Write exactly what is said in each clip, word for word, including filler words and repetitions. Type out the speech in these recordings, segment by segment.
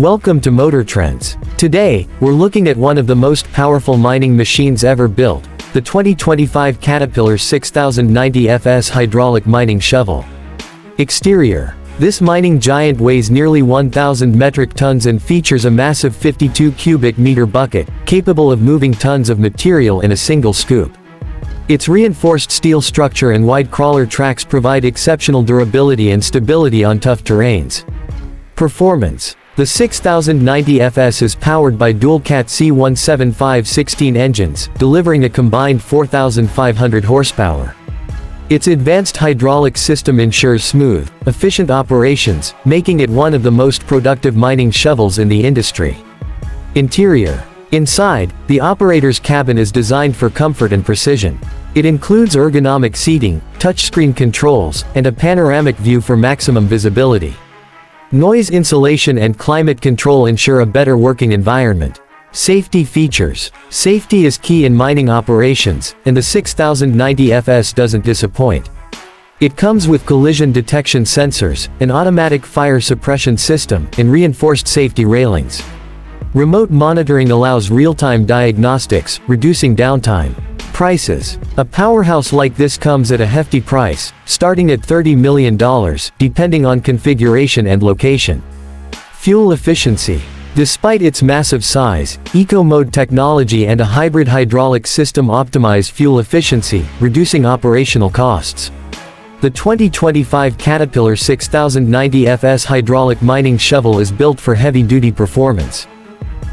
Welcome to MotorTrendz. Today, we're looking at one of the most powerful mining machines ever built, the twenty twenty-five Caterpillar six thousand ninety F S hydraulic mining shovel. Exterior. This mining giant weighs nearly one thousand metric tons and features a massive fifty-two cubic meter bucket, capable of moving tons of material in a single scoop. Its reinforced steel structure and wide crawler tracks provide exceptional durability and stability on tough terrains. Performance. The six thousand ninety F S is powered by dual Cat C one seventy-five sixteen engines, delivering a combined four thousand five hundred horsepower. Its advanced hydraulic system ensures smooth, efficient operations, making it one of the most productive mining shovels in the industry. Interior. Inside, the operator's cabin is designed for comfort and precision. It includes ergonomic seating, touchscreen controls, and a panoramic view for maximum visibility. Noise insulation and climate control ensure a better working environment. Safety features. Safety is key in mining operations, and the six thousand ninety F S doesn't disappoint. It comes with collision detection sensors, an automatic fire suppression system, and reinforced safety railings. Remote monitoring allows real-time diagnostics, reducing downtime. Prices. A powerhouse like this comes at a hefty price, starting at thirty million dollars, depending on configuration and location. Fuel efficiency. Despite its massive size, eco-mode technology and a hybrid hydraulic system optimize fuel efficiency, reducing operational costs. The twenty twenty-five Caterpillar six thousand ninety F S hydraulic mining shovel is built for heavy-duty performance.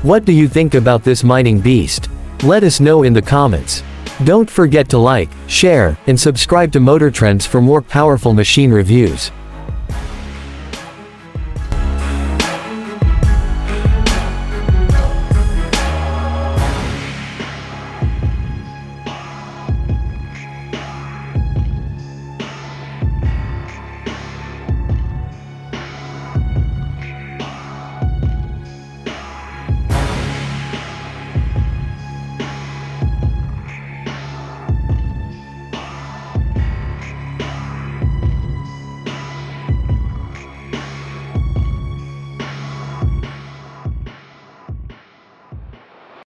What do you think about this mining beast? Let us know in the comments. Don't forget to like, share, and subscribe to MotorTrendz for more powerful machine reviews.